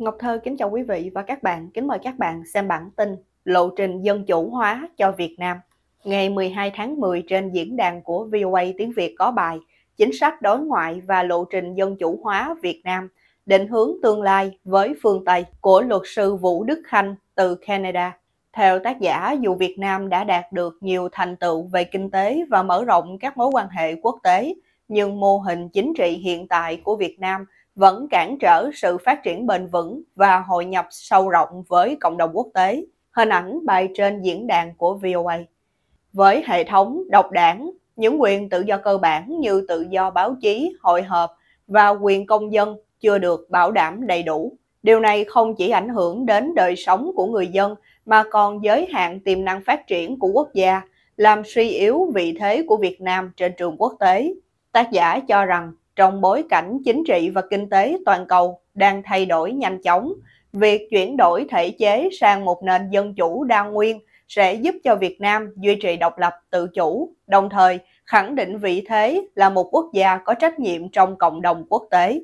Ngọc Thơ kính chào quý vị và các bạn, kính mời các bạn xem bản tin Lộ trình dân chủ hóa cho Việt Nam. Ngày 12 tháng 10 trên diễn đàn của VOA tiếng Việt có bài Chính sách đối ngoại và lộ trình dân chủ hóa Việt Nam, định hướng tương lai với phương Tây của luật sư Vũ Đức Khanh từ Canada. Theo tác giả, dù Việt Nam đã đạt được nhiều thành tựu về kinh tế và mở rộng các mối quan hệ quốc tế, nhưng mô hình chính trị hiện tại của Việt Nam vẫn cản trở sự phát triển bền vững và hội nhập sâu rộng với cộng đồng quốc tế. Hình ảnh bài trên diễn đàn của VOA. Với hệ thống độc đảng, những quyền tự do cơ bản như tự do báo chí, hội họp và quyền công dân chưa được bảo đảm đầy đủ. Điều này không chỉ ảnh hưởng đến đời sống của người dân mà còn giới hạn tiềm năng phát triển của quốc gia, làm suy yếu vị thế của Việt Nam trên trường quốc tế. Tác giả cho rằng, trong bối cảnh chính trị và kinh tế toàn cầu đang thay đổi nhanh chóng, việc chuyển đổi thể chế sang một nền dân chủ đa nguyên sẽ giúp cho Việt Nam duy trì độc lập tự chủ, đồng thời khẳng định vị thế là một quốc gia có trách nhiệm trong cộng đồng quốc tế.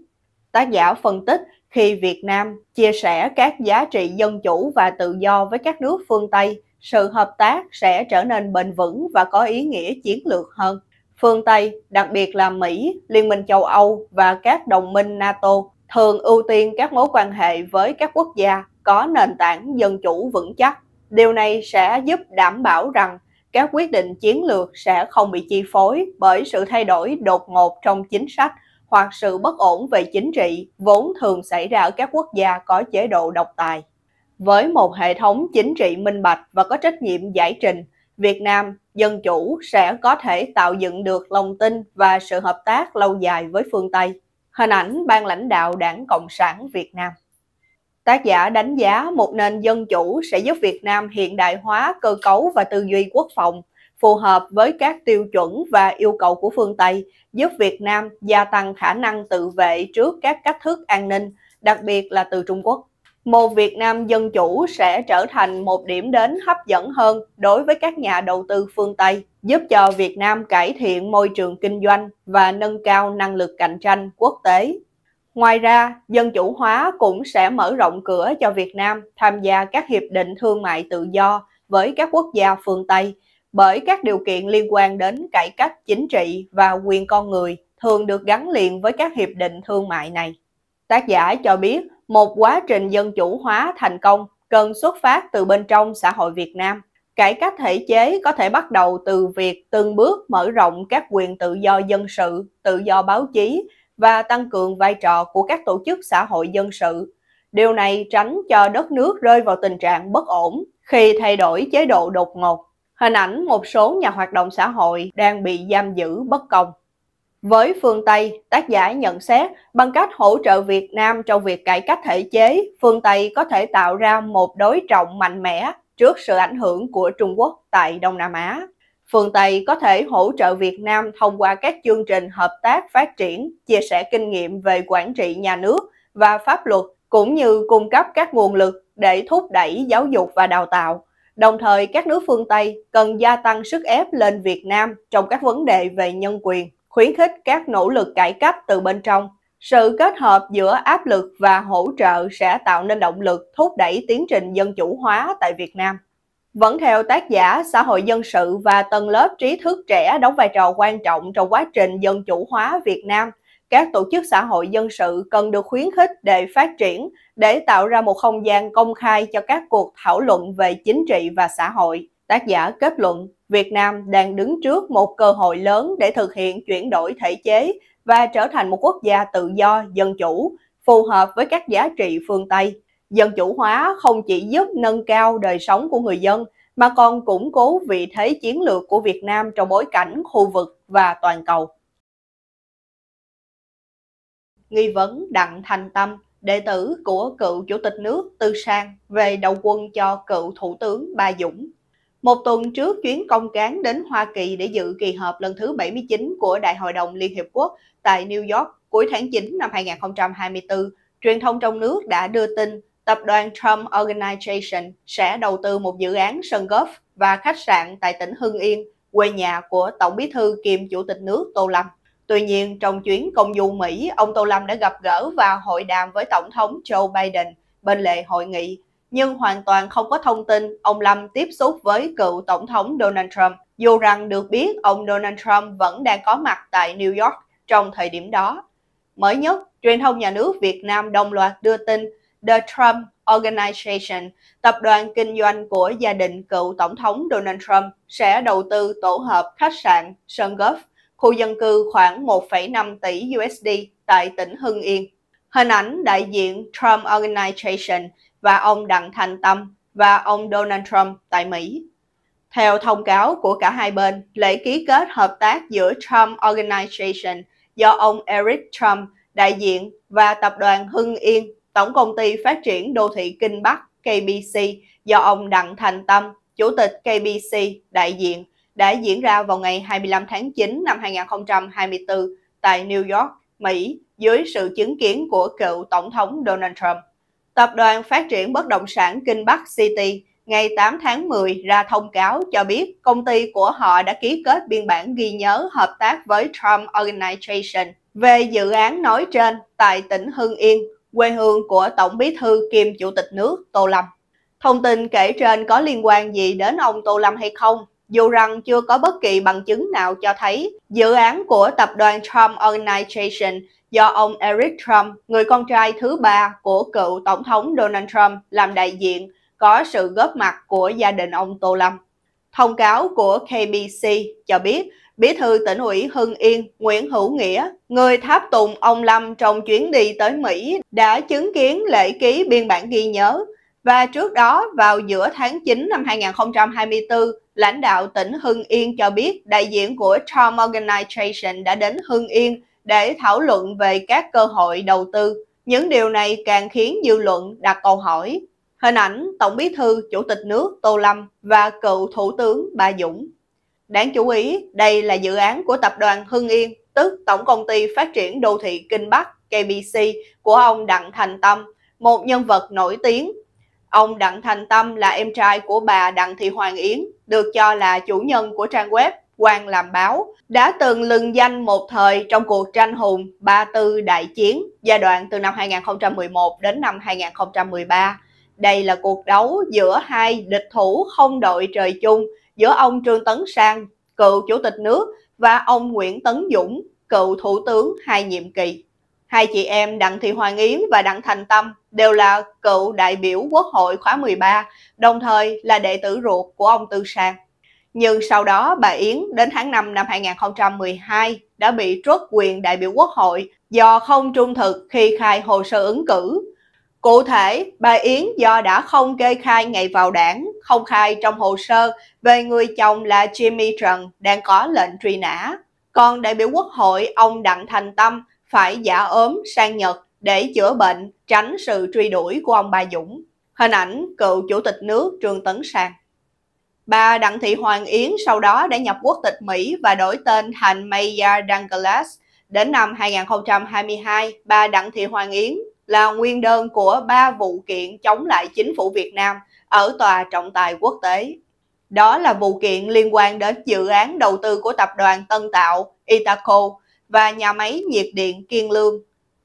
Tác giả phân tích, khi Việt Nam chia sẻ các giá trị dân chủ và tự do với các nước phương Tây, sự hợp tác sẽ trở nên bền vững và có ý nghĩa chiến lược hơn. Phương Tây, đặc biệt là Mỹ, Liên minh châu Âu và các đồng minh NATO thường ưu tiên các mối quan hệ với các quốc gia có nền tảng dân chủ vững chắc. Điều này sẽ giúp đảm bảo rằng các quyết định chiến lược sẽ không bị chi phối bởi sự thay đổi đột ngột trong chính sách hoặc sự bất ổn về chính trị vốn thường xảy ra ở các quốc gia có chế độ độc tài. Với một hệ thống chính trị minh bạch và có trách nhiệm giải trình, Việt Nam dân chủ sẽ có thể tạo dựng được lòng tin và sự hợp tác lâu dài với phương Tây. Hình ảnh ban lãnh đạo Đảng Cộng sản Việt Nam. Tác giả đánh giá một nền dân chủ sẽ giúp Việt Nam hiện đại hóa cơ cấu và tư duy quốc phòng, phù hợp với các tiêu chuẩn và yêu cầu của phương Tây, giúp Việt Nam gia tăng khả năng tự vệ trước các thách thức an ninh, đặc biệt là từ Trung Quốc. Một Việt Nam dân chủ sẽ trở thành một điểm đến hấp dẫn hơn đối với các nhà đầu tư phương Tây, giúp cho Việt Nam cải thiện môi trường kinh doanh và nâng cao năng lực cạnh tranh quốc tế. Ngoài ra, dân chủ hóa cũng sẽ mở rộng cửa cho Việt Nam tham gia các hiệp định thương mại tự do với các quốc gia phương Tây, bởi các điều kiện liên quan đến cải cách chính trị và quyền con người thường được gắn liền với các hiệp định thương mại này. Tác giả cho biết, một quá trình dân chủ hóa thành công cần xuất phát từ bên trong xã hội Việt Nam. Cải cách thể chế có thể bắt đầu từ việc từng bước mở rộng các quyền tự do dân sự, tự do báo chí và tăng cường vai trò của các tổ chức xã hội dân sự. Điều này tránh cho đất nước rơi vào tình trạng bất ổn khi thay đổi chế độ đột ngột. Hình ảnh một số nhà hoạt động xã hội đang bị giam giữ bất công. Với phương Tây, tác giả nhận xét, bằng cách hỗ trợ Việt Nam trong việc cải cách thể chế, phương Tây có thể tạo ra một đối trọng mạnh mẽ trước sự ảnh hưởng của Trung Quốc tại Đông Nam Á. Phương Tây có thể hỗ trợ Việt Nam thông qua các chương trình hợp tác phát triển, chia sẻ kinh nghiệm về quản trị nhà nước và pháp luật, cũng như cung cấp các nguồn lực để thúc đẩy giáo dục và đào tạo. Đồng thời, các nước phương Tây cần gia tăng sức ép lên Việt Nam trong các vấn đề về nhân quyền, khuyến khích các nỗ lực cải cách từ bên trong. Sự kết hợp giữa áp lực và hỗ trợ sẽ tạo nên động lực thúc đẩy tiến trình dân chủ hóa tại Việt Nam. Vẫn theo tác giả, xã hội dân sự và tầng lớp trí thức trẻ đóng vai trò quan trọng trong quá trình dân chủ hóa Việt Nam. Các tổ chức xã hội dân sự cần được khuyến khích để phát triển, để tạo ra một không gian công khai cho các cuộc thảo luận về chính trị và xã hội. Tác giả kết luận, Việt Nam đang đứng trước một cơ hội lớn để thực hiện chuyển đổi thể chế và trở thành một quốc gia tự do, dân chủ, phù hợp với các giá trị phương Tây. Dân chủ hóa không chỉ giúp nâng cao đời sống của người dân, mà còn củng cố vị thế chiến lược của Việt Nam trong bối cảnh khu vực và toàn cầu. Nghi vấn Đặng Thành Tâm, đệ tử của cựu Chủ tịch nước Tư Sang về đầu quân cho cựu Thủ tướng Ba Dũng. Một tuần trước chuyến công cán đến Hoa Kỳ để dự kỳ họp lần thứ 79 của Đại hội đồng Liên Hiệp Quốc tại New York cuối tháng 9 năm 2024, truyền thông trong nước đã đưa tin Tập đoàn Trump Organization sẽ đầu tư một dự án sân golf và khách sạn tại tỉnh Hưng Yên, quê nhà của Tổng bí thư kiêm Chủ tịch nước Tô Lâm. Tuy nhiên, trong chuyến công du Mỹ, ông Tô Lâm đã gặp gỡ và hội đàm với Tổng thống Joe Biden bên lề hội nghị, nhưng hoàn toàn không có thông tin ông Lâm tiếp xúc với cựu Tổng thống Donald Trump, dù rằng được biết ông Donald Trump vẫn đang có mặt tại New York trong thời điểm đó. Mới nhất, truyền thông nhà nước Việt Nam đồng loạt đưa tin The Trump Organization, tập đoàn kinh doanh của gia đình cựu Tổng thống Donald Trump, sẽ đầu tư tổ hợp khách sạn, sân golf, khu dân cư khoảng 1,5 tỷ USD tại tỉnh Hưng Yên. Hình ảnh đại diện Trump Organization và ông Đặng Thành Tâm và ông Donald Trump tại Mỹ. Theo thông cáo của cả hai bên, lễ ký kết hợp tác giữa Trump Organization do ông Eric Trump, đại diện, và Tập đoàn Hưng Yên, Tổng Công ty Phát triển Đô thị Kinh Bắc KBC do ông Đặng Thành Tâm, Chủ tịch KBC, đại diện, đã diễn ra vào ngày 25 tháng 9 năm 2024 tại New York, Mỹ, dưới sự chứng kiến của cựu Tổng thống Donald Trump. Tập đoàn Phát triển Bất động sản Kinh Bắc City ngày 8 tháng 10 ra thông cáo cho biết công ty của họ đã ký kết biên bản ghi nhớ hợp tác với Trump Organization về dự án nói trên tại tỉnh Hưng Yên, quê hương của Tổng Bí thư kiêm Chủ tịch nước Tô Lâm. Thông tin kể trên có liên quan gì đến ông Tô Lâm hay không? Dù rằng chưa có bất kỳ bằng chứng nào cho thấy dự án của tập đoàn Trump Organization do ông Eric Trump, người con trai thứ ba của cựu Tổng thống Donald Trump làm đại diện, có sự góp mặt của gia đình ông Tô Lâm. Thông cáo của KBC cho biết, Bí thư tỉnh ủy Hưng Yên Nguyễn Hữu Nghĩa, người tháp tùng ông Lâm trong chuyến đi tới Mỹ, đã chứng kiến lễ ký biên bản ghi nhớ. Và trước đó, vào giữa tháng 9 năm 2024, lãnh đạo tỉnh Hưng Yên cho biết đại diện của Trump Organization đã đến Hưng Yên để thảo luận về các cơ hội đầu tư. Những điều này càng khiến dư luận đặt câu hỏi. Hình ảnh Tổng Bí thư, Chủ tịch nước Tô Lâm và cựu Thủ tướng Ba Dũng. Đáng chú ý, đây là dự án của Tập đoàn Hưng Yên, tức Tổng Công ty Phát triển Đô thị Kinh Bắc KBC của ông Đặng Thành Tâm, một nhân vật nổi tiếng. Ông Đặng Thành Tâm là em trai của bà Đặng Thị Hoàng Yến, được cho là chủ nhân của trang web Quan Làm Báo, đã từng lừng danh một thời trong cuộc tranh hùng 34 Đại Chiến, giai đoạn từ năm 2011 đến năm 2013. Đây là cuộc đấu giữa hai địch thủ không đội trời chung, giữa ông Trương Tấn Sang, cựu Chủ tịch nước, và ông Nguyễn Tấn Dũng, cựu Thủ tướng hai nhiệm kỳ. Hai chị em Đặng Thị Hoàng Yến và Đặng Thành Tâm đều là cựu đại biểu Quốc hội khóa 13, đồng thời là đệ tử ruột của ông Tư Sang. Nhưng sau đó bà Yến đến tháng 5 năm 2012 đã bị truất quyền đại biểu Quốc hội do không trung thực khi khai hồ sơ ứng cử. Cụ thể, bà Yến do đã không kê khai ngày vào đảng, không khai trong hồ sơ về người chồng là Jimmy Trần đang có lệnh truy nã. Còn đại biểu Quốc hội ông Đặng Thành Tâm phải giả ốm sang Nhật để chữa bệnh, tránh sự truy đuổi của ông Ba Dũng. Hình ảnh cựu Chủ tịch nước Trương Tấn Sang. Bà Đặng Thị Hoàng Yến sau đó đã nhập quốc tịch Mỹ và đổi tên thành Maya Dungelas. Đến năm 2022, bà Đặng Thị Hoàng Yến là nguyên đơn của 3 vụ kiện chống lại chính phủ Việt Nam ở tòa trọng tài quốc tế. Đó là vụ kiện liên quan đến dự án đầu tư của Tập đoàn Tân Tạo Itaco và nhà máy nhiệt điện Kiên Lương.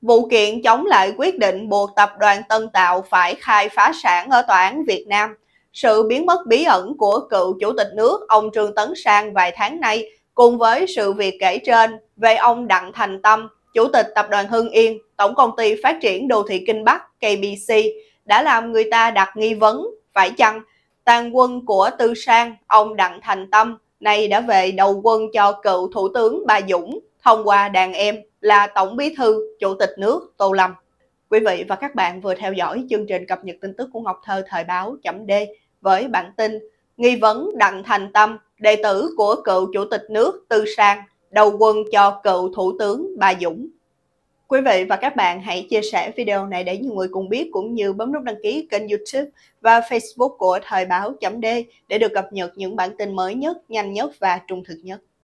Vụ kiện chống lại quyết định buộc Tập đoàn Tân Tạo phải khai phá sản ở tòa án Việt Nam. Sự biến mất bí ẩn của cựu Chủ tịch nước ông Trương Tấn Sang vài tháng nay cùng với sự việc kể trên về ông Đặng Thành Tâm, Chủ tịch Tập đoàn Hưng Yên, Tổng Công ty Phát triển Đô thị Kinh Bắc KBC đã làm người ta đặt nghi vấn, phải chăng tàn quân của Tư Sang, ông Đặng Thành Tâm nay đã về đầu quân cho cựu Thủ tướng Ba Dũng thông qua đàn em là Tổng Bí thư, Chủ tịch nước Tô Lâm. Quý vị và các bạn vừa theo dõi chương trình cập nhật tin tức của Ngọc Thơ thời báo.d với bản tin nghi vấn Đặng Thành Tâm, đệ tử của cựu Chủ tịch nước Tư Sang, đầu quân cho cựu Thủ tướng Ba Dũng. Quý vị và các bạn hãy chia sẻ video này để nhiều người cùng biết, cũng như bấm nút đăng ký kênh YouTube và Facebook của Thời báo.d để được cập nhật những bản tin mới nhất, nhanh nhất và trung thực nhất.